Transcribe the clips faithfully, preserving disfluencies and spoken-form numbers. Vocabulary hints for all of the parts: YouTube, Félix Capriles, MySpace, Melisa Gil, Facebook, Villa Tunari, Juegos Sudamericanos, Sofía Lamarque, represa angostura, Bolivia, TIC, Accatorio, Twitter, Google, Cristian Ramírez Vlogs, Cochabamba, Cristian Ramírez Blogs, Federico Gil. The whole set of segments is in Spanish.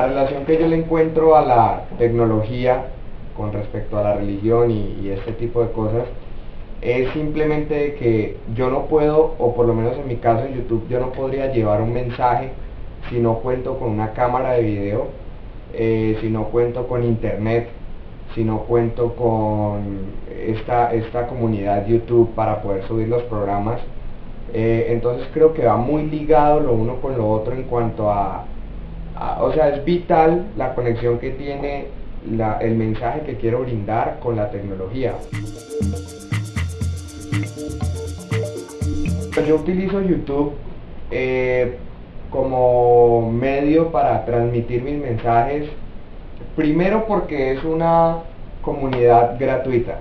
la relación que yo le encuentro a la tecnología con respecto a la religión y, y este tipo de cosas es simplemente que yo no puedo, o por lo menos en mi caso en YouTube, yo no podría llevar un mensaje si no cuento con una cámara de video, eh, si no cuento con internet, si no cuento con esta, esta comunidad YouTube para poder subir los programas. Eh, entonces creo que va muy ligado lo uno con lo otro en cuanto a, a o sea, es vital la conexión que tiene la, el mensaje que quiero brindar con la tecnología. Yo utilizo YouTube eh, como medio para transmitir mis mensajes, primero porque es una comunidad gratuita,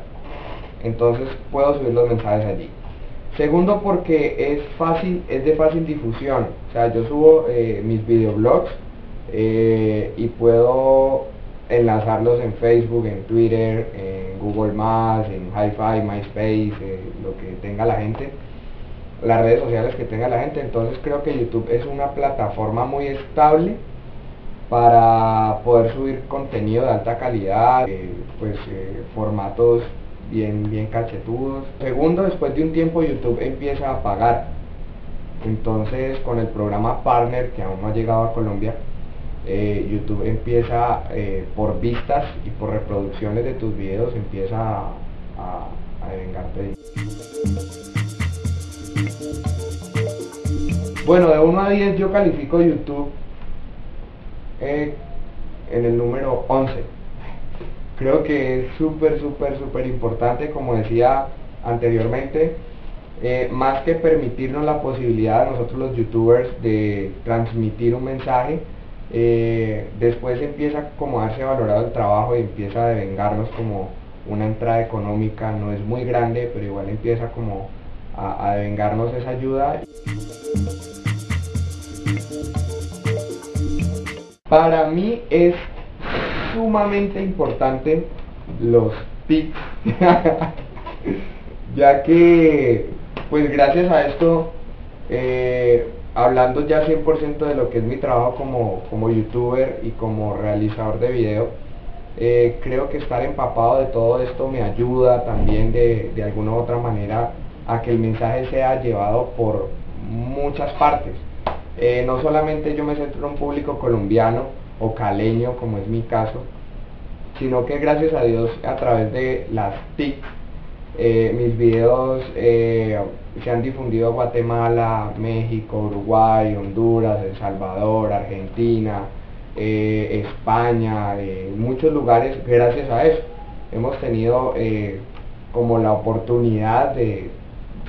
entonces puedo subir los mensajes allí. Segundo, porque es fácil, es de fácil difusión, o sea, yo subo eh, mis videoblogs eh, y puedo enlazarlos en Facebook, en Twitter, en Google más, en Hi cinco, MySpace, eh, lo que tenga la gente, las redes sociales que tenga la gente. Entonces creo que YouTube es una plataforma muy estable para poder subir contenido de alta calidad, eh, pues eh, formatos bien, bien cachetudos. Segundo, después de un tiempo YouTube empieza a pagar, entonces con el programa Partner, que aún no ha llegado a Colombia, eh, YouTube empieza eh, por vistas y por reproducciones de tus videos, empieza a, a, a devengarte. Bueno, de uno a diez yo califico YouTube eh, en el número once. Creo que es súper, súper, súper importante, como decía anteriormente, eh, más que permitirnos la posibilidad a nosotros los youtubers de transmitir un mensaje, eh, después empieza como a darse valorado el trabajo y empieza a devengarnos como una entrada económica. No es muy grande, pero igual empieza como a, a devengarnos esa ayuda. Para mí es sumamente importante los tics ya que pues gracias a esto, eh, hablando ya cien por ciento de lo que es mi trabajo como, como youtuber y como realizador de video, eh, creo que estar empapado de todo esto me ayuda también de, de alguna u otra manera a que el mensaje sea llevado por muchas partes. Eh, no solamente yo me centro en un público colombiano o caleño, como es mi caso, sino que gracias a Dios a través de las T I C eh, mis videos eh, se han difundido a Guatemala, México, Uruguay, Honduras, El Salvador, Argentina, eh, España, eh, muchos lugares. Gracias a eso hemos tenido eh, como la oportunidad de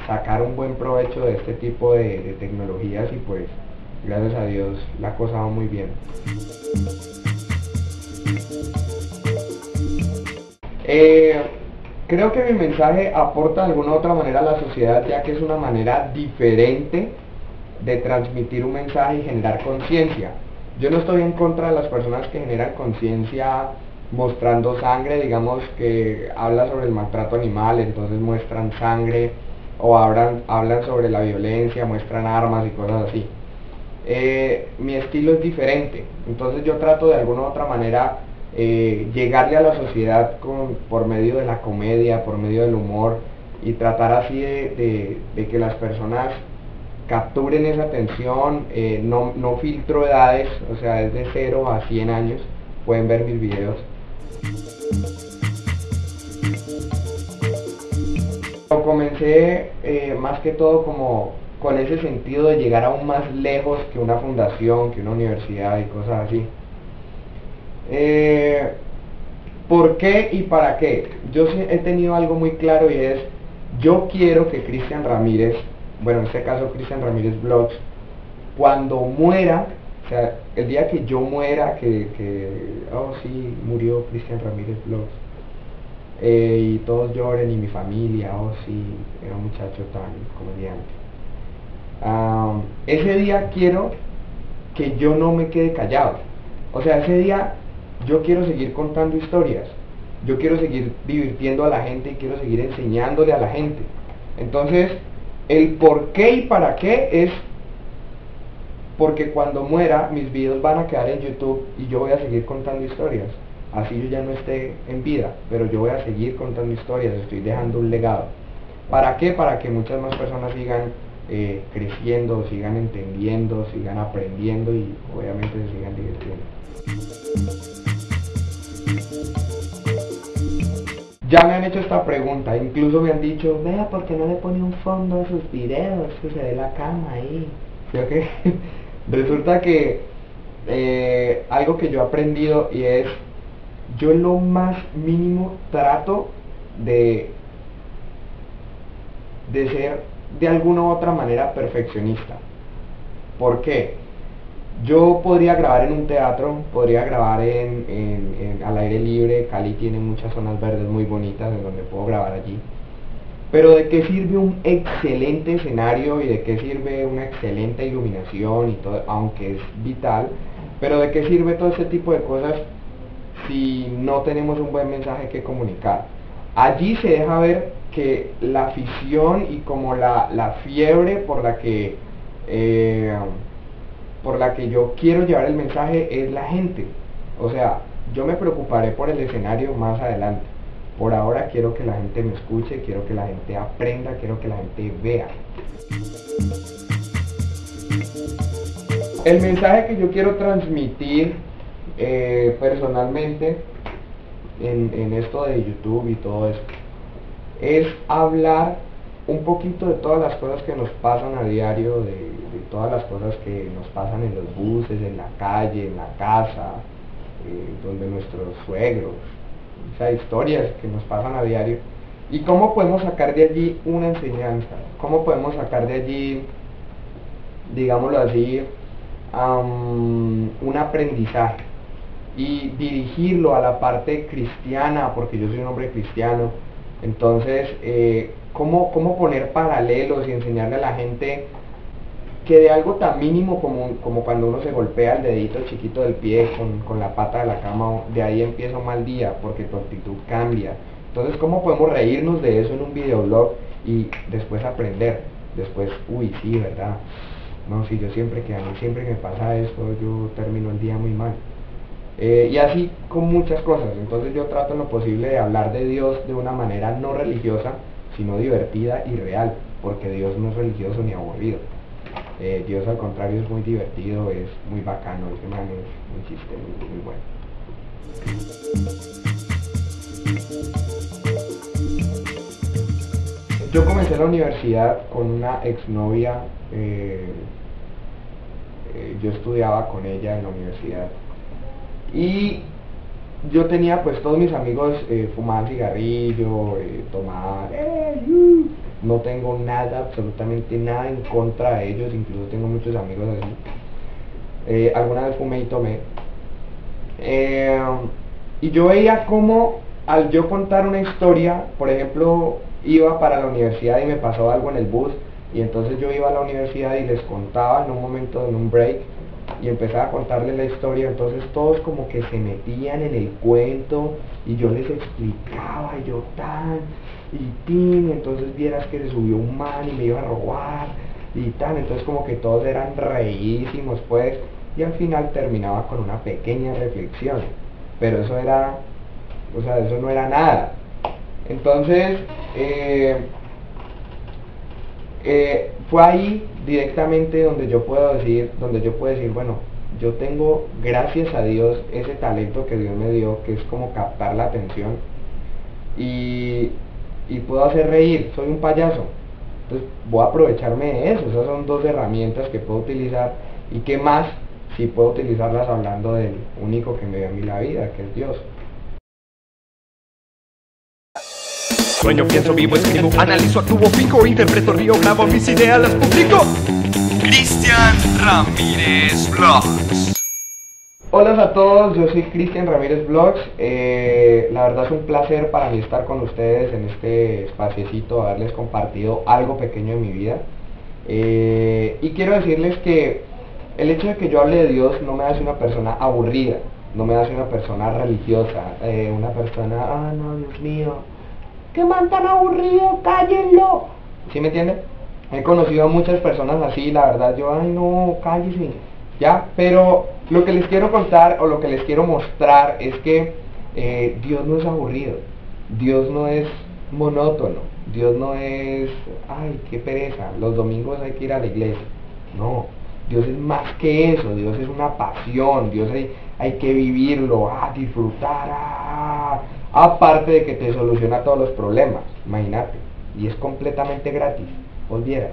sacar un buen provecho de este tipo de, de tecnologías, y pues gracias a Dios la cosa va muy bien. Eh, creo que mi mensaje aporta de alguna u otra manera a la sociedad, ya que es una manera diferente de transmitir un mensaje y generar conciencia. Yo no estoy en contra de las personas que generan conciencia mostrando sangre, digamos que habla sobre el maltrato animal, entonces muestran sangre, o hablan, hablan sobre la violencia, muestran armas y cosas así. Eh, mi estilo es diferente, entonces yo trato de alguna u otra manera eh, llegarle a la sociedad con, por medio de la comedia, por medio del humor, y tratar así de, de, de que las personas capturen esa atención. eh, no, no filtro edades, o sea, desde cero a cien años pueden ver mis videos. Yo comencé eh, más que todo como con ese sentido de llegar aún más lejos que una fundación, que una universidad y cosas así. Eh, ¿Por qué y para qué? Yo he tenido algo muy claro, y es, yo quiero que Cristian Ramírez, bueno, en este caso Cristian Ramírez Blogs, cuando muera, o sea, el día que yo muera, que, que oh sí, murió Cristian Ramírez Blogs, eh, y todos lloren, y mi familia, oh sí, era un muchacho tan comediante. Um, ese día quiero que yo no me quede callado. O sea, ese día yo quiero seguir contando historias, yo quiero seguir divirtiendo a la gente y quiero seguir enseñándole a la gente. Entonces, el por qué y para qué es porque cuando muera mis videos van a quedar en YouTube y yo voy a seguir contando historias. Así yo ya no esté en vida, pero yo voy a seguir contando historias, estoy dejando un legado. ¿Para qué? Para que muchas más personas sigan eh, creciendo, sigan entendiendo, sigan aprendiendo y obviamente se sigan divirtiendo. Ya me han hecho esta pregunta, incluso me han dicho, vea, ¿por qué no le pone un fondo a sus videos? Que se ve la cama ahí. ¿Sí o qué? Resulta que eh, algo que yo he aprendido y es, yo en lo más mínimo trato de, de ser de alguna u otra manera perfeccionista. ¿Por qué? Yo podría grabar en un teatro, podría grabar en, en, en, al aire libre. Cali tiene muchas zonas verdes muy bonitas en donde puedo grabar allí. Pero ¿de qué sirve un excelente escenario y de qué sirve una excelente iluminación y todo, aunque es vital? Pero ¿de qué sirve todo ese tipo de cosas si no tenemos un buen mensaje que comunicar? Allí se deja ver que la afición y como la, la fiebre por la que... Eh, por la que yo quiero llevar el mensaje es la gente. O sea, yo me preocuparé por el escenario más adelante. Por ahora quiero que la gente me escuche, quiero que la gente aprenda, quiero que la gente vea. El mensaje que yo quiero transmitir eh, personalmente en, en esto de YouTube y todo esto es hablar un poquito de todas las cosas que nos pasan a diario, de, de todas las cosas que nos pasan en los buses, en la calle, en la casa, eh, donde nuestros suegros, esas historias que nos pasan a diario, y cómo podemos sacar de allí una enseñanza, cómo podemos sacar de allí, digámoslo así, um, un aprendizaje, y dirigirlo a la parte cristiana, porque yo soy un hombre cristiano. Entonces, eh, ¿cómo, cómo poner paralelos y enseñarle a la gente que de algo tan mínimo como, como cuando uno se golpea el dedito chiquito del pie con, con la pata de la cama, de ahí empieza un mal día porque tu actitud cambia? Entonces, ¿cómo podemos reírnos de eso en un videoblog y después aprender? Después, uy, sí, ¿verdad? No, si yo siempre que a mí siempre que me pasa esto, yo termino el día muy mal. Eh, y así con muchas cosas. Entonces yo trato en lo posible de hablar de Dios de una manera no religiosa, sino divertida y real, porque Dios no es religioso ni aburrido. eh, Dios al contrario es muy divertido, es muy bacano, ese man es un chiste muy, muy bueno. Yo comencé la universidad con una exnovia. eh, eh, yo estudiaba con ella en la universidad y yo tenía pues todos mis amigos eh, fumaban cigarrillo, eh, tomaban, eh, uh, no tengo nada, absolutamente nada en contra de ellos, incluso tengo muchos amigos así. Eh, alguna vez fumé y tomé. Eh, y yo veía como al yo contar una historia, por ejemplo, iba para la universidad y me pasó algo en el bus, y entonces yo iba a la universidad y les contaba en un momento, en un break, y empezaba a contarles la historia. Entonces todos como que se metían en el cuento y yo les explicaba, y yo tan y tin, entonces vieras que se subió un man y me iba a robar y tan, entonces como que todos eran reísimos pues, y al final terminaba con una pequeña reflexión, pero eso era, o sea, eso no era nada. Entonces eh, eh, fue ahí directamente donde yo puedo decir, donde yo puedo decir, bueno, yo tengo, gracias a Dios, ese talento que Dios me dio, que es como captar la atención y, y puedo hacer reír, soy un payaso, entonces voy a aprovecharme de eso. Esas son dos herramientas que puedo utilizar, y qué más si puedo utilizarlas hablando del único que me dio a mí la vida, que es Dios. Sueño, pienso, vivo, escribo, analizo, actúo, pico, interpreto, río, grabo, mis ideas las publico. Cristian Ramírez Vlogs. Hola a todos, yo soy Cristian Ramírez Vlogs. eh, La verdad es un placer para mí estar con ustedes en este espaciecito, haberles compartido algo pequeño de mi vida. eh, Y quiero decirles que el hecho de que yo hable de Dios no me hace una persona aburrida, no me hace una persona religiosa, eh, una persona, ah no, Dios mío, ¡qué man tan aburrido! ¡Cállenlo! ¿Sí me entienden? He conocido a muchas personas así, la verdad, yo, ay no, cállese, ya, pero lo que les quiero contar o lo que les quiero mostrar es que eh, Dios no es aburrido, Dios no es monótono, Dios no es, ay, qué pereza, los domingos hay que ir a la iglesia, no, Dios es más que eso, Dios es una pasión, Dios hay, hay que vivirlo, ah, disfrutar, ah, aparte de que te soluciona todos los problemas, imagínate, y es completamente gratis. Olvieras.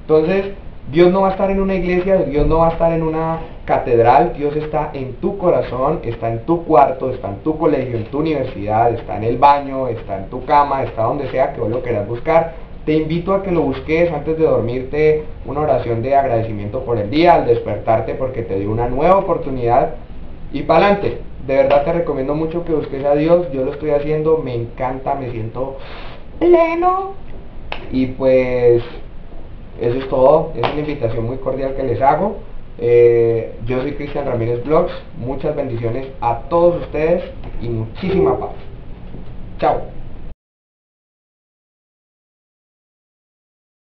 Entonces, Dios no va a estar en una iglesia, Dios no va a estar en una catedral, Dios está en tu corazón, está en tu cuarto, está en tu colegio, en tu universidad, está en el baño, está en tu cama, está donde sea que vos lo quieras buscar. Te invito a que lo busques antes de dormirte, una oración de agradecimiento por el día, al despertarte porque te dio una nueva oportunidad y para adelante. De verdad te recomiendo mucho que busques a Dios, yo lo estoy haciendo, me encanta, me siento pleno. Y pues eso es todo, es una invitación muy cordial que les hago. Eh, yo soy Cristian Ramírez Vlogs, muchas bendiciones a todos ustedes y muchísima paz. Chao.